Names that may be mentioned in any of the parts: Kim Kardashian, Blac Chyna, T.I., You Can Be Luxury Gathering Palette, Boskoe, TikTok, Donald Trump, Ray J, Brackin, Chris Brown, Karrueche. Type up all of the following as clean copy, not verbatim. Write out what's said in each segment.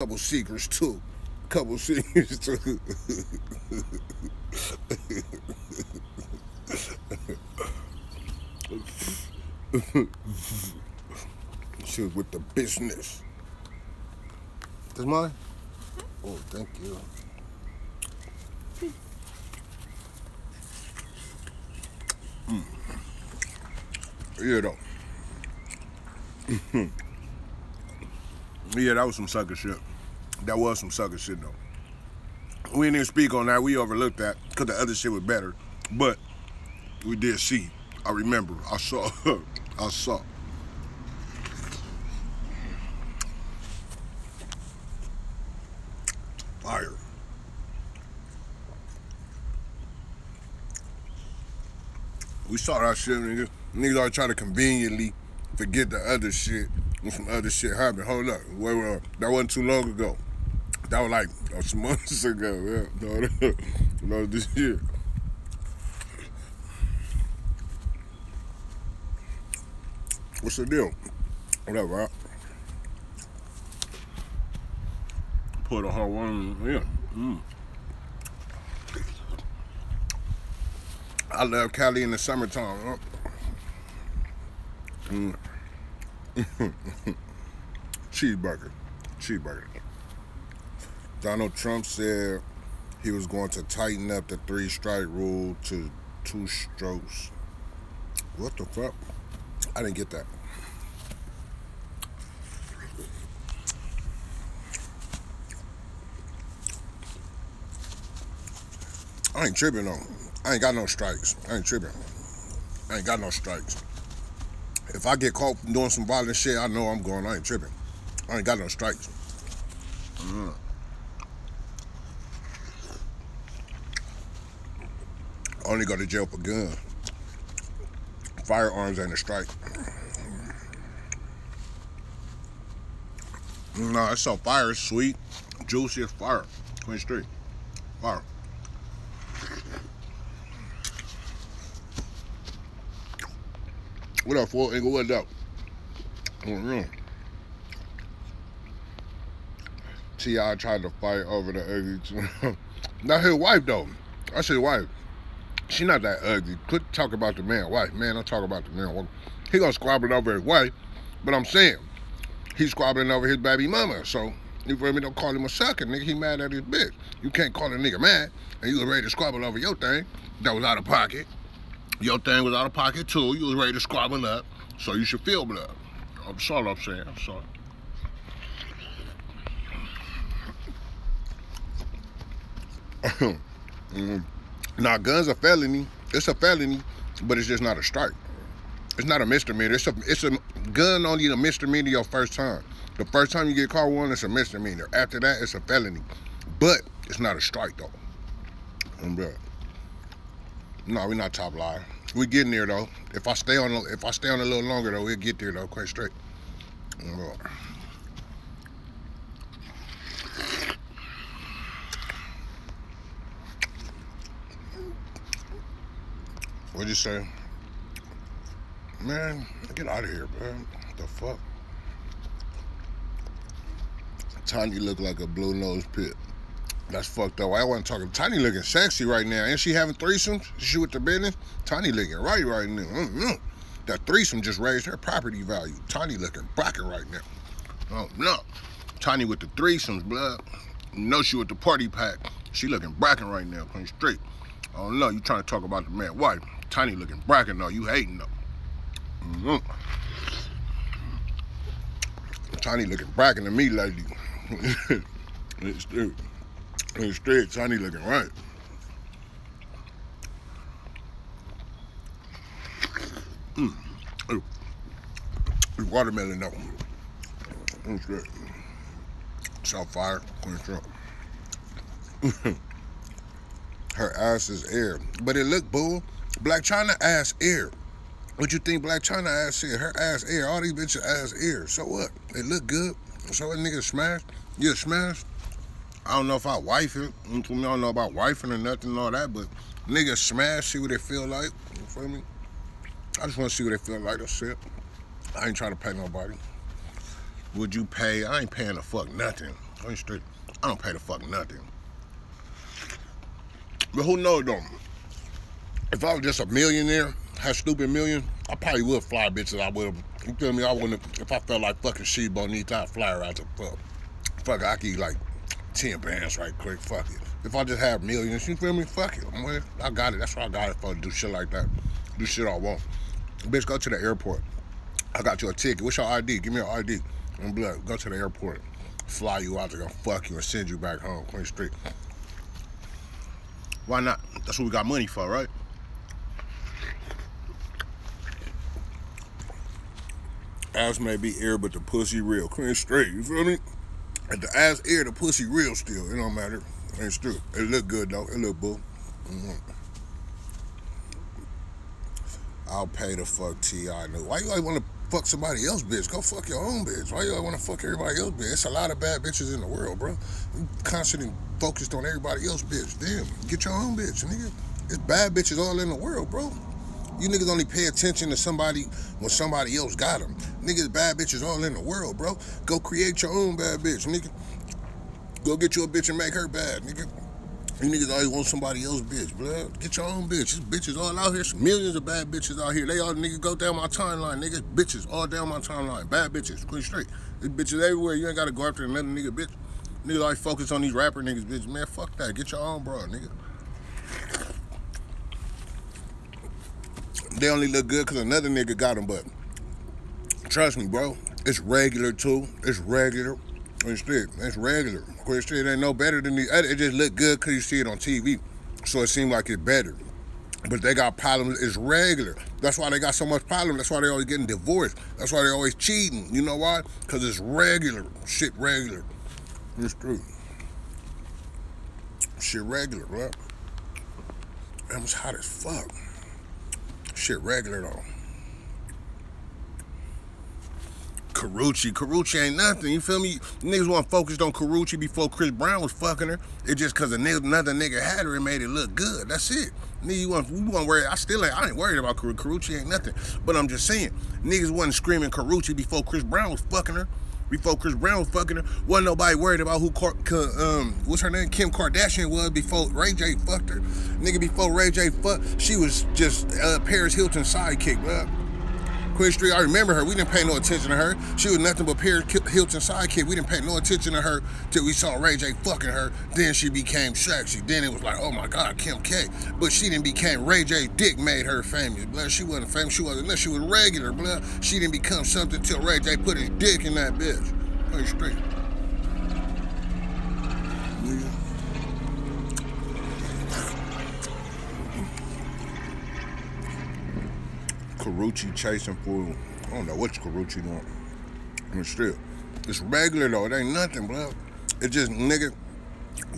Couple secrets too. Shit with the business. This mine? Oh, thank you. Mm. Yeah, though. Yeah, that was some sucker shit. That was some sucker shit, though. We didn't even speak on that. We overlooked that because the other shit was better. But we did see. I remember. I saw. I saw. Fire. We saw that shit, nigga. Niggas are trying to conveniently forget the other shit. When some other shit happened. Hold up. Wait. That wasn't too long ago. That was like some months ago. Yeah. No, this year. What's the deal? Whatever. I put a hard one in. Yeah. Mm. I love Cali in the summertime. Mm. Cheeseburger. Donald Trump said he was going to tighten up the 3-strike rule to 2 strokes. What the fuck? I didn't get that. I ain't tripping though. I ain't got no strikes. I ain't tripping. I ain't got no strikes. If I get caught doing some violent shit, I know I'm going. I ain't tripping. I ain't got no strikes. Mm. I only go to jail for gun. Firearms ain't a strike. No, it's so fire, sweet, juicy, fire. Queen Street, fire. What up, Fort Engel? What up? T.I. tried to fight over the ugly. Not his wife, though. I said wife. She not that ugly. Quit talking about the man. Wife. Man, don't talk about the man. He gonna squabble over his wife, but I'm saying, he's squabbling over his baby mama. So, you feel me? Don't call him a sucker, nigga. He mad at his bitch. You can't call a nigga mad, and you was ready to squabble over your thing. That was out of pocket. Your thing was out of pocket, too. You was ready to squabble up, so you should feel blood. That's all I'm saying. I'm sorry. Now, guns are felony. It's a felony, but it's just not a strike. It's not a misdemeanor. It's a gun only a misdemeanor your first time. The first time you get caught one, it's a misdemeanor. After that, it's a felony. But it's not a strike, though. I'm good. No, we're not top liar. We getting there though. If I stay on a little longer though, we'll get there though. Quite straight. Oh. What'd you say? Man, get out of here, bro. What the fuck? Tiny look like a blue-nosed pit. That's fucked up. I wasn't talking. Tiny looking sexy right now. Ain't she having threesomes? She with the business? Tiny looking right now. That threesome just raised her property value. Tiny looking Brackin right now. Oh, no. Tiny with the threesomes, blood. You know she with the party pack. She looking Brackin right now, Queen Street. I don't know. You trying to talk about the man wife. Tiny looking Brackin though. You hating though. Tiny looking Brackin to me lately. It's stupid. Straight, Tiny looking right. Watermelon though. That's good. South fire, Queen Trump. Her ass is air. But it look, bull. Blac Chyna ass air. What you think Blac Chyna ass air? Her ass air. All these bitches ass air. So what? It look good. So what, nigga smash? You smash? I don't know if I wife it. I don't know about wifing or nothing and all that, but nigga smash, see what it feel like. You feel me? I just want to see what it feel like. That's it. I ain't trying to pay nobody. Would you pay? I ain't paying the fuck nothing. on the street, I don't pay the fuck nothing. But who knows though? If I was just a millionaire, how stupid million, I probably would fly bitches. I would. You feel me? I wouldn't. If I felt like fucking sheep on these, I'd fly her out to fuck. Fuck, I could eat like 10 bands right quick. Fuck it. If I just have millions, you feel me? Fuck it. I got it. That's what I got it for. To do shit like that. Do shit I want. Bitch, go to the airport. I got you a ticket. What's your ID? Give me your ID. And blood, go to the airport. Fly you out to go fuck you and send you back home. Queen Street. Why not? That's what we got money for, right? Ass may be air, but the pussy real. Queen Street, you feel me? If the ass air, the pussy real still. It don't matter. Queen Street. It look good, though. It look boo. I'll pay the fuck T.I. knew. Why you always want to fuck somebody else, bitch? Go fuck your own bitch. Why you always want to fuck everybody else, bitch? It's a lot of bad bitches in the world, bro. You constantly focused on everybody else, bitch. Damn, get your own bitch, nigga. It's bad bitches all in the world, bro. You niggas only pay attention to somebody when somebody else got them. Niggas, bad bitches all in the world, bro. Go create your own bad bitch, nigga. Go get you a bitch and make her bad, nigga. You niggas always want somebody else's bitch, blood. Get your own bitch. These bitches all out here. Millions of bad bitches out here. They all niggas go down my timeline, niggas. Bitches all down my timeline. Bad bitches. Queen Street. These bitches everywhere. You ain't got to go after another nigga, bitch. Niggas always focus on these rapper niggas, bitch. Man, fuck that. Get your own bro, nigga. They only look good because another nigga got them, but trust me, bro. It's regular, too. It's regular. Queen Street, it's regular. Queen Street ain't no better than the other. It just look good because you see it on TV. So it seems like it's better. But they got problems. It's regular. That's why they got so much problem. That's why they always getting divorced. That's why they always cheating. You know why? Because it's regular. Shit regular. It's true. Shit regular, bro. That was hot as fuck. Shit regular, though. Karrueche. Karrueche ain't nothing, you feel me? Niggas weren't focused on Karrueche before Chris Brown was fucking her. It's just because another nigga had her and made it look good. That's it. Nigga, you weren't worried. I ain't worried about Karrueche. Karrueche ain't nothing. But I'm just saying, niggas wasn't screaming Karrueche before Chris Brown was fucking her. Before Chris Brown was fucking her, wasn't nobody worried about who, what's her name? Kim Kardashian was before Ray J fucked her. Nigga, before Ray J fucked, she was just Paris Hilton's sidekick, bruh. Queen Street, I remember her. We didn't pay no attention to her. She was nothing but Paris Hilton's sidekick. We didn't pay no attention to her till we saw Ray J fucking her. Then she became sexy. Then it was like, oh my God, Kim K. But she didn't became Ray J dick made her famous, blood. She wasn't famous. She wasn't nothing. She was regular, blood. She didn't become something till Ray J put his dick in that bitch. Queen Street. Yeah. Karrueche chasing food. I don't know what's Karrueche doing. I mean, still, it's regular though. It ain't nothing, bro. It's just nigga,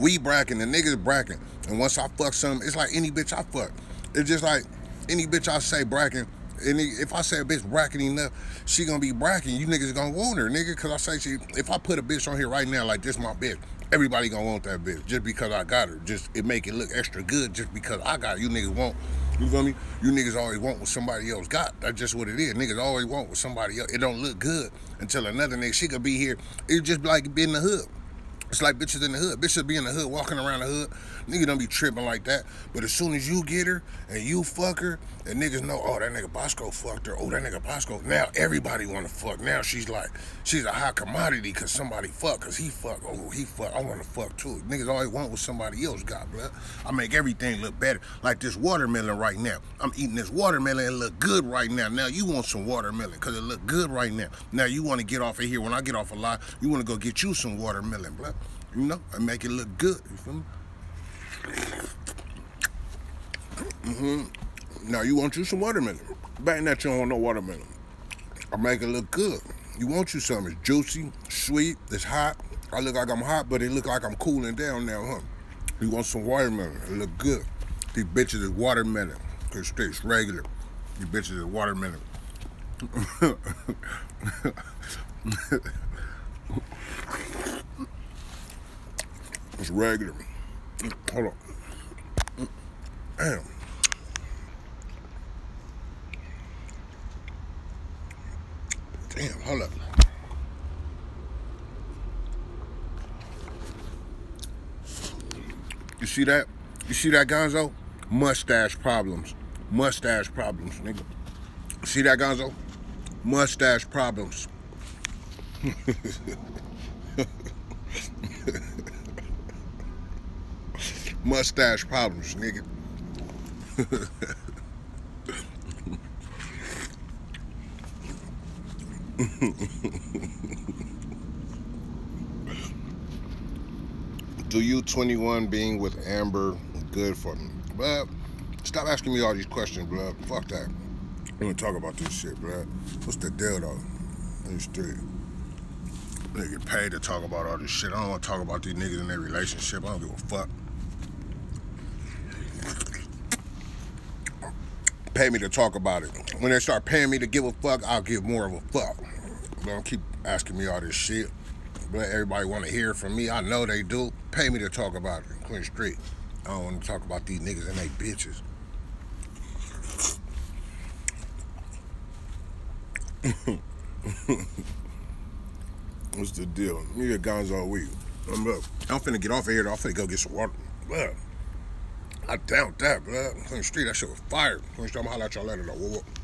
we Brackin', the niggas Brackin'. And once I fuck something, it's like any bitch I fuck. It's just like any bitch I say Brackin'. If I say a bitch Brackin' enough, she gonna be Brackin'. You niggas gonna want her, nigga. Cause I say if I put a bitch on here right now, like this my bitch, everybody gonna want that bitch just because I got her. Just it make it look extra good just because I got her. You niggas want. You feel me? You niggas always want what somebody else got. That's just what it is. Niggas always want what somebody else. It don't look good until another nigga. She could be here. It's just like being in the hood. It's like bitches in the hood. Bitches be in the hood, walking around the hood. Nigga don't be tripping like that. But as soon as you get her and you fuck her, and niggas know, oh, that nigga Bosco fucked her. Oh, that nigga Bosco. Now everybody want to fuck. Now she's like, she's a hot commodity because somebody fucked, because he fucked. Oh, he fucked. I want to fuck too. Niggas always want what somebody else got, blood. I make everything look better. Like this watermelon right now. I'm eating this watermelon. It look good right now. Now you want some watermelon because it look good right now. Now you want to get off of here. When I get off a lot, you want to go get you some watermelon, blood. You know, and make it look good. You feel me? Now you want you some watermelon. Back that you don't want no watermelon. I make it look good. You want you something. It's juicy, sweet, it's hot. I look like I'm hot, but it look like I'm cooling down now, huh? You want some watermelon. It look good. These bitches is watermelon. Cause it's regular. These bitches is watermelon. It's regular. Hold on. Damn. Damn, hold up. You see that? You see that, Gonzo? Mustache problems. Mustache problems, nigga. See that, Gonzo? Mustache problems. Mustache problems, nigga. Do you 21 being with Amber good for me? But stop asking me all these questions, blood. Fuck that. We don't talk about this shit, blood. What's the deal, though? It's three. They get paid to talk about all this shit. I don't want to talk about these niggas in their relationship. I don't give a fuck. Pay me to talk about it. When they start paying me to give a fuck, I'll give more of a fuck. Don't keep asking me all this shit. But everybody want to hear from me. I know they do. Pay me to talk about it. Clean street. I don't want to talk about these niggas and they bitches. What's the deal? Me and Gonzo week. I'm finna get off of here though. I'm finna go get some water. Blood. I doubt that, blood. Clean street. That shit was fire. Clean street. I'm gonna holler at y'all later though.